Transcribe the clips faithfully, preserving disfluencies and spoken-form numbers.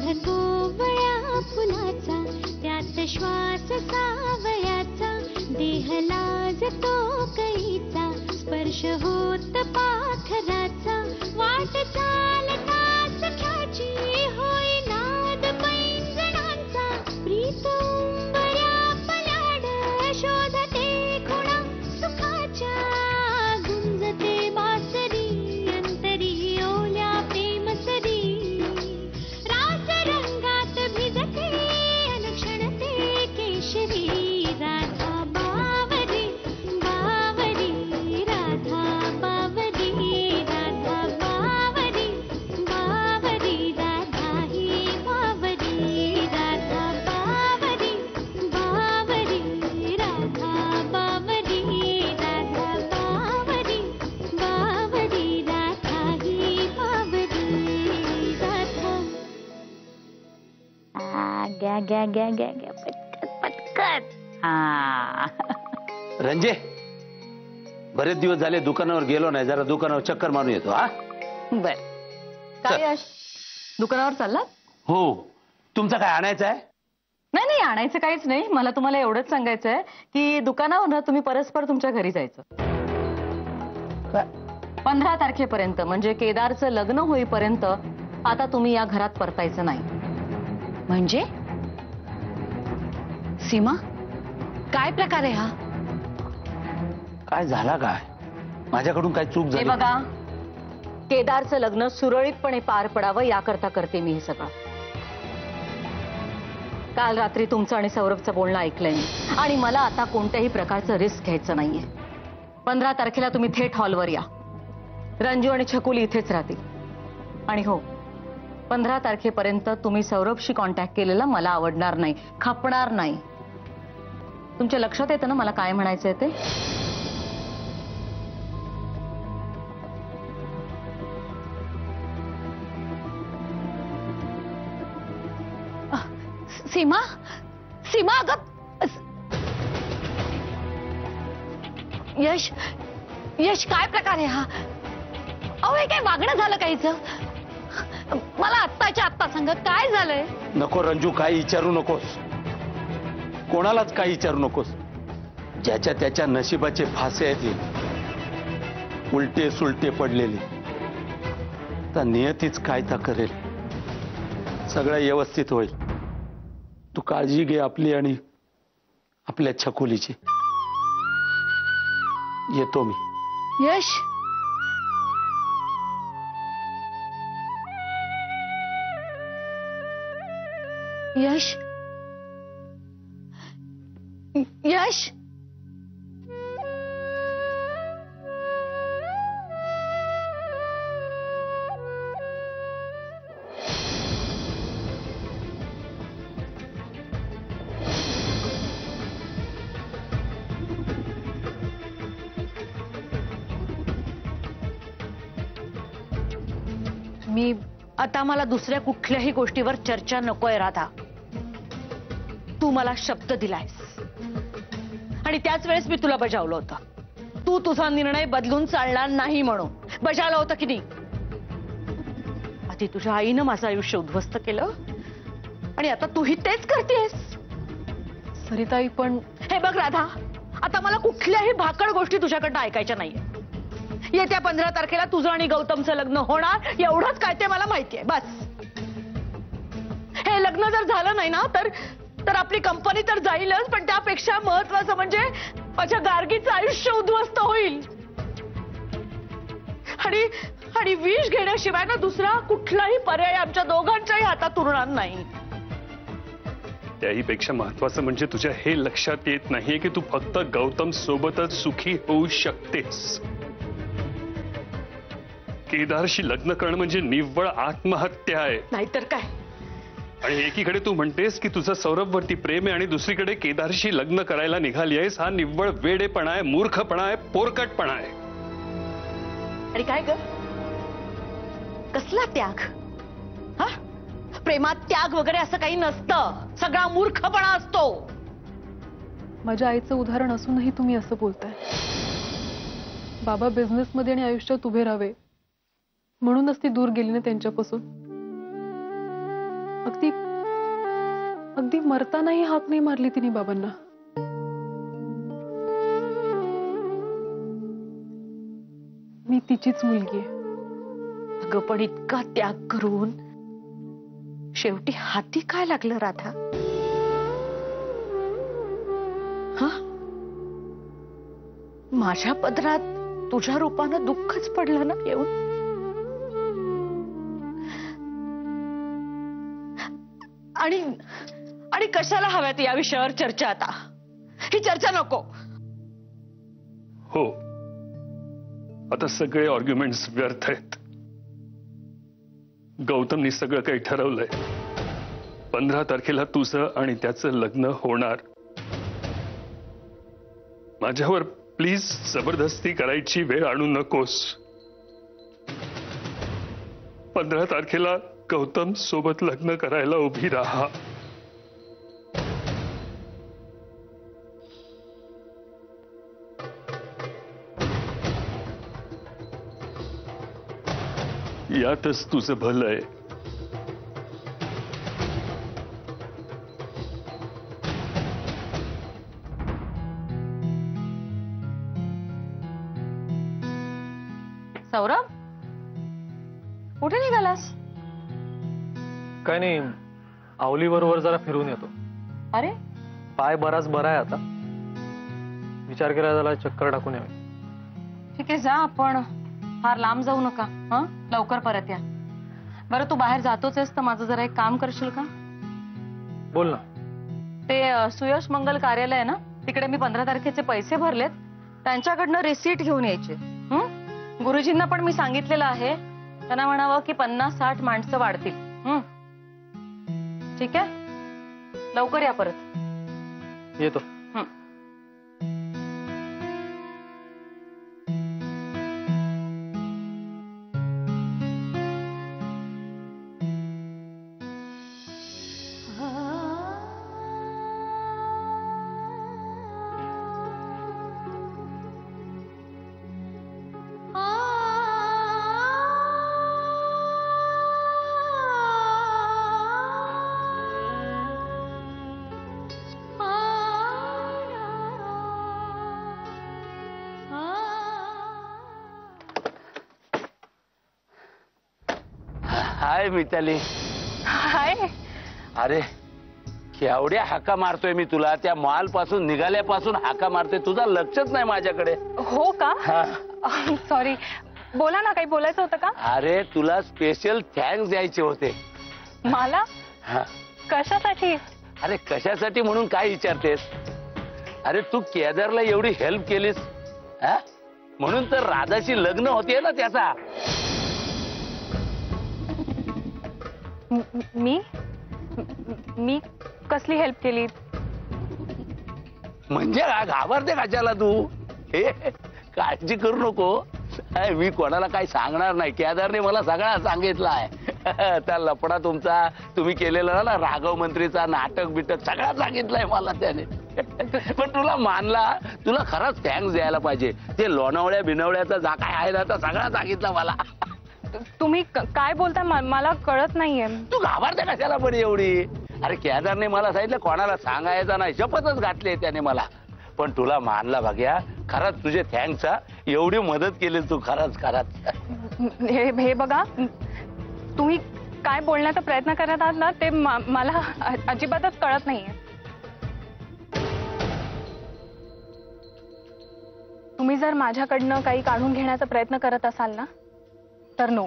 गंध कोवळ्या फुलाचा, त्यात श्वास सावयाचा, देह लाजतो कैचा, स्पर्श होत पाखराचा, वाट चालता सख्याची होई नाद पैंजणांचा, प्रीत उंबऱ्या पलाड शोधते खुणा सुखाच्या, गया गया गया गया गया पटकन पटकन। हाँ रंजे, बरेच दिवस झाले दुकानावर गेलो नाही, जरा दुकानावर चक्कर मारून येतो। हा बर, काय यश दुकानावर चालला? हो, तुमचा काय आणायचं आहे? नाही नाही, आणायचं काहीच नाही, मला तुम्हाला एवढंच सांगायचं आहे की दुकानावर ना तुम्ही परस्पर तुमच्या घरी जायचं। पंधरा तारखेपर्यंत म्हणजे केदारचं लग्न होईपर्यंत आता तुम्ही या घरात परतायचं नाही। म्हणजे सीमा, काय प्रकार आहे हा? काय झाला, काय माझ्याकडून काय चूक झाली? बघा, केदारचं लग्न सुरळीतपणे पार पडावं याकरता करते मी हे सगळं। काल रात्री तुमचं आणि सौरभचं बोलणं ऐकलंय मी, आणि मला आता कोणत्याही प्रकारचं रिस्क घ्यायचं नाहीये। पंधरा तारखेला तुम्ही थेट हॉलवर या, रंजू आणि छकुली इथेच राहतील। आणि हो, पंधरा तारखेपर्यंत तुम्ही सौरभशी कॉन्टॅक्ट केलेला मला आवडणार नाही, खपणार नाही। तुमच्या लक्षात येतं ना मला काय म्हणायचंय ते? सीमा, सीमा अगं! यश, यश काय प्रकार आहे हा? अहो, हे काय वागणं झालं काहीचं? मला आत्ताच्या आत्ता सांग, काय झालंय? नको रंजू, काही विचारू नकोस, कोणालाच काही विचारू नकोस। ज्याच्या त्याच्या नशिबाचे फासे आहेत, उलटे सुलटे पडलेले, तर नियतीच काय ता करेल। सगळं व्यवस्थित होईल, तू काळजी घे आपली आणि आपल्या छकुलीची। येतो मी। यश, यश, यश, मी आता मला दुसऱ्या कुठल्याही गोष्टीवर चर्चा नकोय राधा। तू मला शब्द दिलायस आणि त्याच वेळेस मी तुला बजावलं होतं, तू तुझा निर्णय बदलून चालणार नाही म्हणून। बजावलं होतं की नाही? आधी तुझ्या आईनं माझं आयुष्य उद्ध्वस्त केलं आणि आता तूही तेच करतेस सरिताई। पण हे बघ राधा, आता मला कुठल्याही भाकड गोष्टी तुझ्याकडनं ऐकायच्या नाहीये। येत्या पंधरा तारखेला तुझं आणि गौतमचं लग्न होणार, एवढंच काय ते मला माहितीये, बस। हे लग्न जर झालं नाही ना तर तर आपली कंपनी तर जाईलच, पण त्यापेक्षा महत्वाचं म्हणजे माझ्या गार्गीचं आयुष्य उद्ध्वस्त होईल। आणि आणि विष घेण्याशिवाय ना दुसरा कुठलाही पर्याय आमच्या दोघांच्याही हातात उरणार नाही। त्याही पेक्षा महत्वाचं म्हणजे तुझ्या हे लक्षात येत नाहीये की तू फक्त गौतम सोबतच सुखी होऊ शकतेस। केदारशी लग्न करणं म्हणजे निव्वळ आत्महत्या आहे, नाहीतर काय। आणि एकीकडे तू म्हणतेस की तुझं सौरभवरती प्रेम आहे आणि दुसरीकडे केदारशी लग्न करायला निघाली आहेस। हा निव्वळ वेडेपणा आहे, मूर्खपणा आहे, पोरकटपणा आहे। आणि काय ग, कसला त्याग? हा, प्रेमात त्याग वगैरे असं काही नसतं, सगळा मूर्खपणा असतो। माझ्या आईचं उदाहरण असूनही तुम्ही असं बोलताय। बाबा बिझनेसमध्ये आणि आयुष्यात उभे राहावे म्हणूनच ती दूर गेली ना त्यांच्यापासून। अगदी अगदी मरतानाही हाक नाही मारली तिने बाबांना. मी तिचीच मुलगी आहे. अगं पण इतका त्याग करून शेवटी हाती काय लागलं राधा? हा, माझ्या पदरात तुझ्या रूपानं दुःखच पडलं ना येऊन. आणि आणि कशाला हव्यात या विषयावर चर्चा? आता ही चर्चा नको. हो, आता सगळे आर्ग्युमेंट्स व्यर्थ आहेत. गौतमनी सगळं काही ठरवलंय. पंधरा तारखेला तुझं आणि त्याचं लग्न होणार. माझ्यावर प्लीज जबरदस्ती करायची वेळ आणू नकोस. पंधरा तारखेला गौतम सोबत लग्न करायला उभी राहा. यातच तुझं भलं आहे. सौरभ, कुठे निघालास? काय नाही, आवलीबरोबर जरा फिरून येतो. अरे पाय बराच बरा आहे आता. विचार केला झाला चक्कर टाकून यावे. ठीक आहे जा, आपण फार लांब जाऊ नका. हा, लवकर परत या. बरं तू बाहेर जातोच आहेस तर माझं जरा एक काम करशील का? बोल ना. ते सुयश मंगल कार्यालय आहे ना, तिकडे मी पंधरा तारखेचे पैसे भरलेत. त्यांच्याकडनं रिसीट घेऊन यायचे. हम्म, गुरुजींना पण मी सांगितलेलं आहे. त्यांना म्हणावं की पन्नास साठ माणसं वाढतील. हम्म, ठीक आहे, लवकर या परत. येतो. हाय मिताली. हाय. अरे केवढ्या हाका मारतोय मी तुला. त्या माल पासून निघाल्यापासून हाका मारतोय, तुझा लक्षच नाही माझ्याकडे. हो का? सॉरी. बोला ना, काही बोलायचं होतं का? अरे तुला स्पेशल थँक्स द्यायचे होते. मला? कशासाठी? अरे कशासाठी म्हणून काय विचारतेस? अरे तू केदारला एवढी हेल्प केलीस म्हणून तर राधाशी लग्न होते ना त्याचा. मी मी कसली हेल्प केली म्हणजे? घाबरते कशाला तू? हे काळजी करू नको, मी कोणाला काही सांगणार नाही. केदारने मला सगळा सांगितला आहे. त्या लपडा तुमचा तुम्ही केलेला ना राघव मंत्रीचा नाटक बिटक सगळा सांगितलाय मला त्याने. पण तुला मानला, तुला खरंच थँक्स द्यायला पाहिजे. ते लोणावळ्या बिनवळ्याचा जा काय आहे ना सगळा सांगितला मला. तुम्ही काय बोलता? मला कळत नाहीये. तू घाबरते कशाला पण एवढी? अरे केदारने मला सांगितलं कोणाला सांगायचा नाही, शपथच घातली त्याने मला. पण तुला मानला भाग्या, खरंच तुझे थँक्स. एवढी मदत केली तू खरंच खरंच. हे हे बघा, तुम्ही काय बोलण्याचा प्रयत्न करत आहात ना ते मला अजिबातच कळत नाहीये. तुम्ही जर माझ्याकडनं काही काढून घेण्याचा प्रयत्न करत असाल ना तर नो.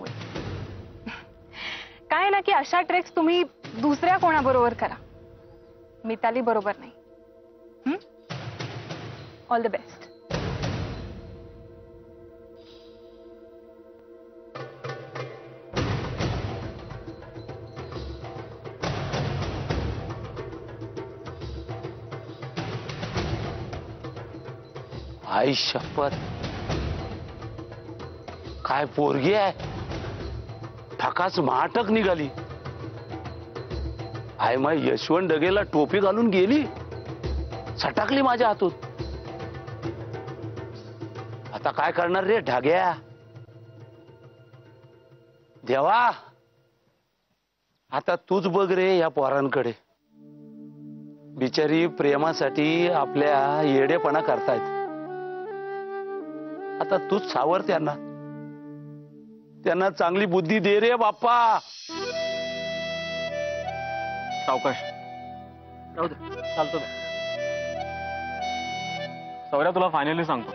काय ना की अशा ट्रिक्स तुम्ही दुसऱ्या कोणाबरोबर करा, मिताली बरोबर नाही. All the best. आई शपथ, काय पोरगी आहे. ठकाच माटक निघाली. आय माय यशवंत डगेला टोपी घालून गेली, सटाकली माझ्या हातून. आता काय करणार रे ढाग्या? देवा आता तूच बघ रे या पोरांकडे, बिचारी प्रेमासाठी आपल्या येडेपणा करतायत. आता तूच सावर त्यांना, त्यांना चांगली बुद्धी दे रे बाप्पा. सावकाश राहू दे, चालतो ना. सौर्या तुला फायनली सांगतो,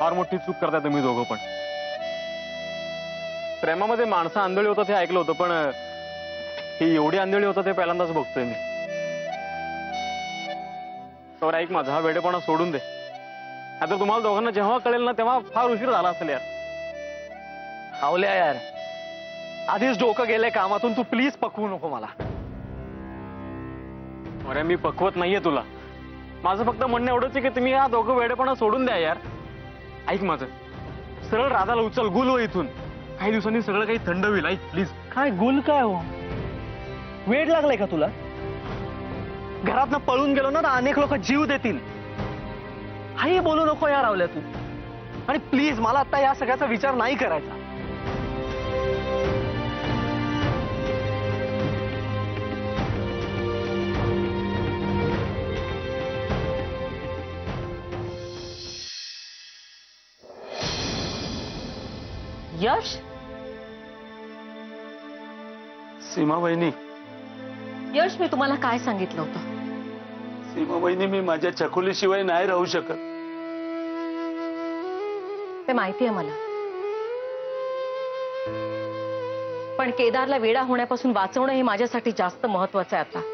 फार मोठी चूक करताय तुम्ही दोघं. पण प्रेमामध्ये माणसं आंधळी होतं ते ऐकलं होतं, पण ही एवढी आंधळी होतं ते पहिल्यांदाच बघतोय मी. सौर्या ऐक माझा, हा वेडेपणा सोडून दे. आता तुम्हाला दोघांना जेव्हा कळेल ना तेव्हा फार उशीर झाला असेल यार. आवल्या यार, आधीच डोकं गेलंय कामातून, तू प्लीज पकवू नको मला. अरे मी पकवत नाहीये तुला, माझं फक्त म्हणणं एवढंच आहे की तुम्ही हा दोघं वेडेपणा सोडून द्या यार. ऐक माझं, सरळ राधाला उचल, गुल हो इथून. काही दिवसांनी सगळं काही थंड होईल. ऐक प्लीज. काय गुल काय हो, वेड लागलाय का तुला? घरातनं पळून गेलो ना तर अनेक लोक जीव देतील. हाही बोलू नको यार आवल्या तू. आणि प्लीज मला आता या सगळ्याचा विचार नाही करायचा. यश, सीमा वहिनी. यश, मी तुम्हाला काय सांगितलं होतं? सीमा वहिनी, मी माझ्या चकोलीशिवाय नाही राहू शकत. ते माहिती आहे मला, पण केदारला वेडा होण्यापासून वाचवणं हे माझ्यासाठी जास्त महत्वाचं आहे आता.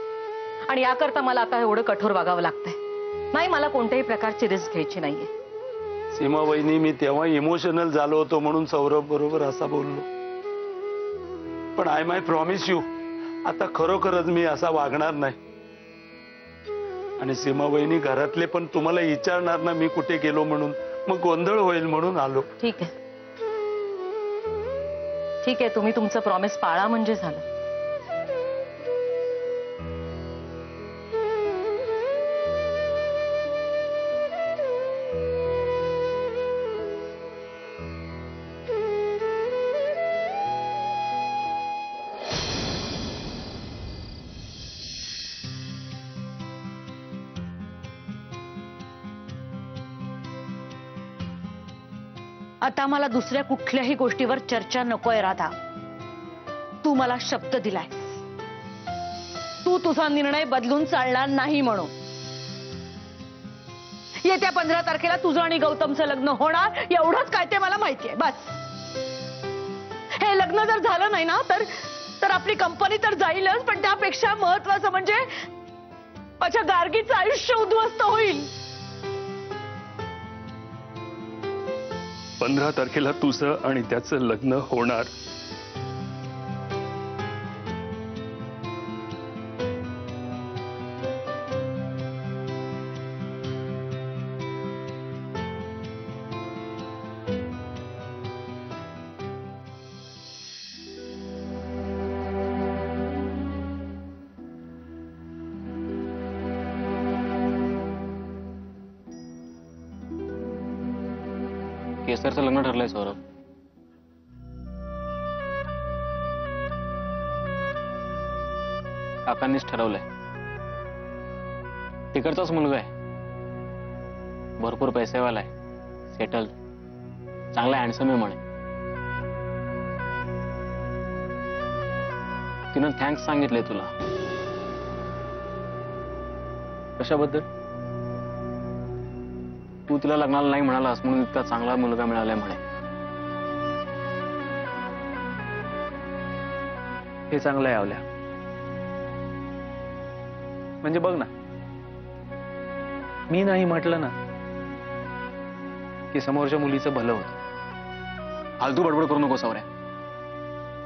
आणि याकरता मला आता एवढं कठोर वागावं लागतंय. नाही, मला कोणत्याही प्रकारची रिस्क घ्यायची नाहीये. सीमा वहिनी, मी तेव्हा इमोशनल झालो होतो म्हणून सौरभ बरोबर असा बोललो. पण आय माय प्रॉमिस यू, आता खरोखरच मी असा वागणार नाही. आणि सीमा वहिनी, घरातले पण तुम्हाला विचारणार ना मी कुठे गेलो म्हणून, मग गोंधळ होईल म्हणून आलो. ठीक आहे ठीक आहे, तुम्ही तुमचं प्रॉमिस पाळा म्हणजे झालं. आता मला दुसऱ्या कुठल्याही गोष्टीवर चर्चा नकोय राधा. तू मला शब्द दिलाय, तू तुझा निर्णय बदलून चालणार नाही म्हणून. येत्या पंधरा तारखेला तुझं आणि गौतमचं लग्न होणार, एवढंच काय ते मला माहिती आहे. बस, हे लग्न जर झालं नाही ना तर तर आपली कंपनी तर जाईलच, पण त्यापेक्षा महत्वाचं म्हणजे माझ्या गार्गीचं आयुष्य उद्ध्वस्त होईल. पंधरा तारखेला तुझं आणि त्याचं लग्न होणार, केसरचं लग्न ठरलंय सौरभ. काकांनीच ठरवलंय. तिकडचाच मुलगा आहे, भरपूर पैसेवाला आहे, सेटल, चांगला हँडसम आहे म्हणे. तिनं थँक्स सांगितले तुला. कशाबद्दल? तू तिला लग्नाला नाही म्हणालास म्हणून इतका चांगला मुलगा मिळालाय म्हणे. हे चांगलं आहे आवल्या. म्हणजे बघ ना, मी नाही म्हटलं ना की समोरच्या मुलीचं भलं होतं. फालतू बडबड करू नको सौर्या.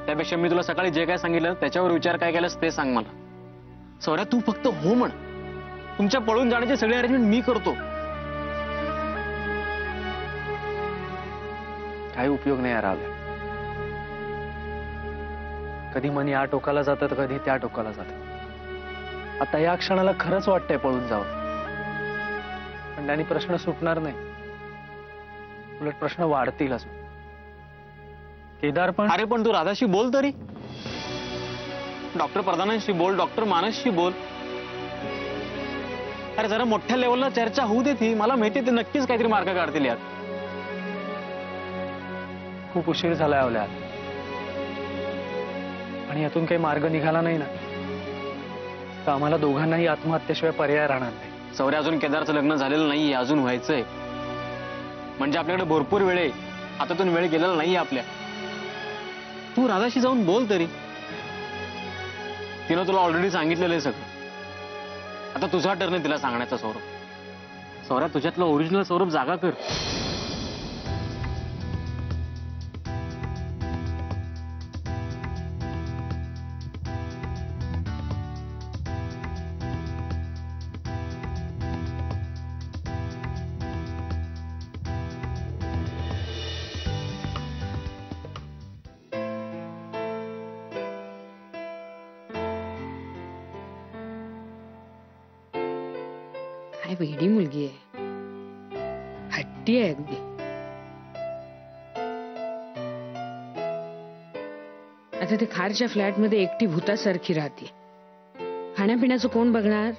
त्यापेक्षा मी तुला सकाळी जे काय सांगितलं त्याच्यावर विचार काय केलास ते सांग मला. सौर्या, तू फक्त हो म्हण. तुमच्या पळून जाण्याची सगळी अरेंजमेंट मी करतो. काही उपयोग नाही यार आवल्या. कधी मन या टोकाला जातात, कधी त्या टोकाला जातात. आता या क्षणाला खरंच वाटतंय पळून जावं, पण त्याने प्रश्न सुटणार नाही, उलट प्रश्न वाढतील. केदार पण. अरे पण तू राधाशी बोल तरी. डॉक्टर प्रधानांशी बोल, डॉक्टर मानसशी बोल. अरे जरा मोठ्या लेवलला चर्चा होऊ दे ती. मला माहिती ते नक्कीच काहीतरी मार्ग काढतील यात. खूप उशीर झाला आहे यात, आणि यातून काही मार्ग निघाला नाही ना तर आम्हाला दोघांनाही आत्महत्येशिवाय पर्याय राहणार नाही. सौर्य, अजून केदारचं लग्न झालेलं नाही, अजून व्हायचंय. म्हणजे आपल्याकडे भरपूर वेळ आहे, आतातून वेळ गेलेला नाही आपल्या. तू राधाशी जाऊन बोल तरी, तिनं तुला ऑलरेडी सांगितलेलं आहे सगळं. आता तुझा टर्न आहे तिला सांगण्याचा. सौरभ, सौरभ तुझ्यातला ओरिजिनल सौरभ जागा कर. वेडी मुलगी आहे, हट्टी आहे अगदी. आता ते खारच्या फ्लॅट मध्ये एकटी भूतासारखी राहते. खाण्यापिण्याचं कोण बघणार?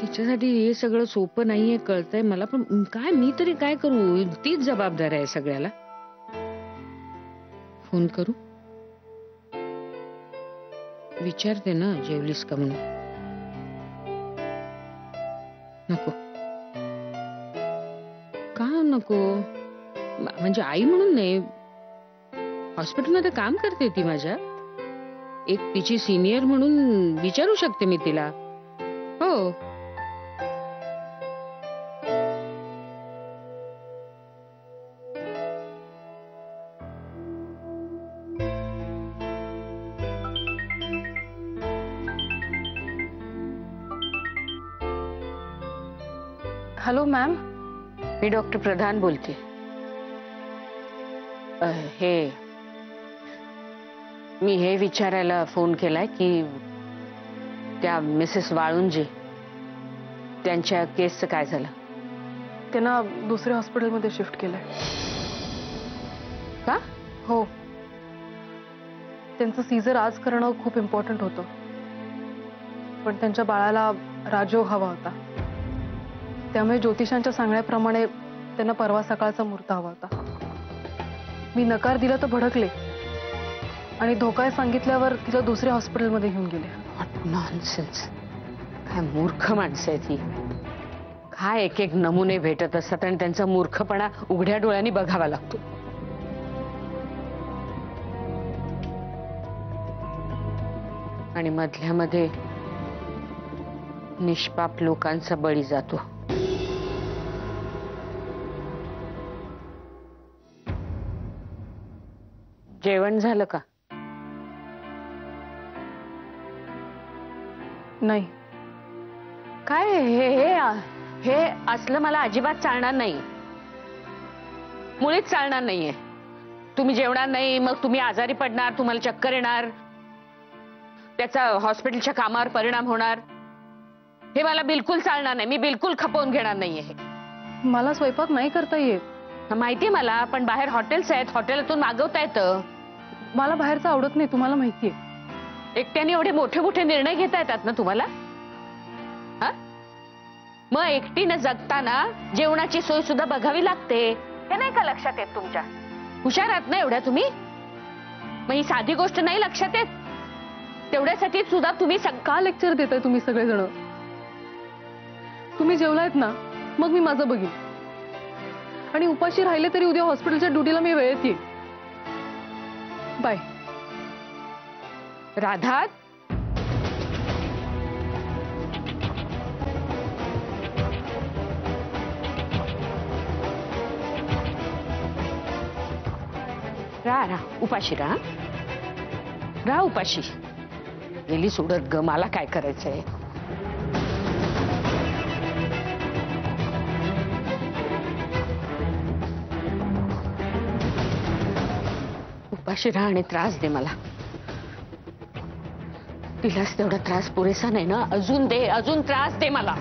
तिच्यासाठी हे सगळं सोपं नाहीये, कळतंय मला. पण काय मी तरी काय करू? तीच जबाबदार आहे सगळ्याला. फोन करू, विचारते ना जेवलीस का म्हणून. नको का? नको म्हणजे आई म्हणून नाही. हॉस्पिटलमध्ये काम करते ती माझ्या, एक तिची सिनियर म्हणून विचारू शकते मी तिला. हो, हॅलो मॅम, मी डॉक्टर प्रधान बोलते. हे मी हे विचारायला फोन केलाय की त्या मिसेस वाळुंजे त्यांच्या केसचं काय झालं? त्यांना दुसऱ्या हॉस्पिटलमध्ये शिफ्ट केलंय का? हो, त्यांचं सीझर आज करणं खूप इम्पॉर्टंट होतं, पण त्यांच्या बाळाला राजयोग हवा होता. त्यामुळे ज्योतिषांच्या सांगण्याप्रमाणे त्यांना परवा सकाळचा मुहूर्त हवा होता. मी नकार दिला तर भडकले आणि धोका सांगितल्यावर तिला दुसऱ्या हॉस्पिटलमध्ये घेऊन गेले. What nonsense! काय मूर्ख माणसं आहे ती. काय एक एक नमुने भेटत असतात आणि त्यांचा मूर्खपणा उघड्या डोळ्यांनी बघावा लागतो. आणि मधल्यामध्ये निष्पाप लोकांचा बळी जातो. जेवण झालं का? नाही. काय हे हे हे असलं मला अजिबात चालणार नाही, मुळीच चालणार नाहीये. तुम्ही जेवणार नाही, मग तुम्ही आजारी पडणार, तुम्हाला चक्कर येणार, त्याचा हॉस्पिटलच्या कामावर परिणाम होणार. हे मला बिलकुल चालणार नाही. मी बिलकुल खपवून घेणार नाहीये. मला स्वयंपाक नाही करता येत माहितीये मला, पण बाहेर हॉटेल्स आहेत, हॉटेलातून मागवता येतं. मला बाहेरचं आवडत नाही, तुम्हाला माहितीये. एकट्याने एवढे मोठे मोठे निर्णय घेता येतात ना तुम्हाला. मग एकटीनं जगताना जेवणाची सोय सुद्धा बघावी लागते, हे नाही का लक्षात येत तुमच्या? हुशार आहात ना एवढ्या तुम्ही. मग ही साधी गोष्ट नाही लक्षात येत? तेवढ्यासाठी सुद्धा तुम्ही सगळा लेक्चर देताय तुम्ही सगळेजण. तुम्ही जेवलायत ना, मग मी माझं बघीन. आणि उपाशी राहिले तरी उद्या हॉस्पिटलच्या ड्युटीला मी वेळेत येईल. बाय. राधा, रा रा उपाशी रा रा उपाशी गेली सोडत ग. मला काय करायचंय? उपाशी राहा आणि त्रास दे मला. तिलाच तेवढा त्रास पुरेसा नाही ना? अजून दे, अजून त्रास दे मला.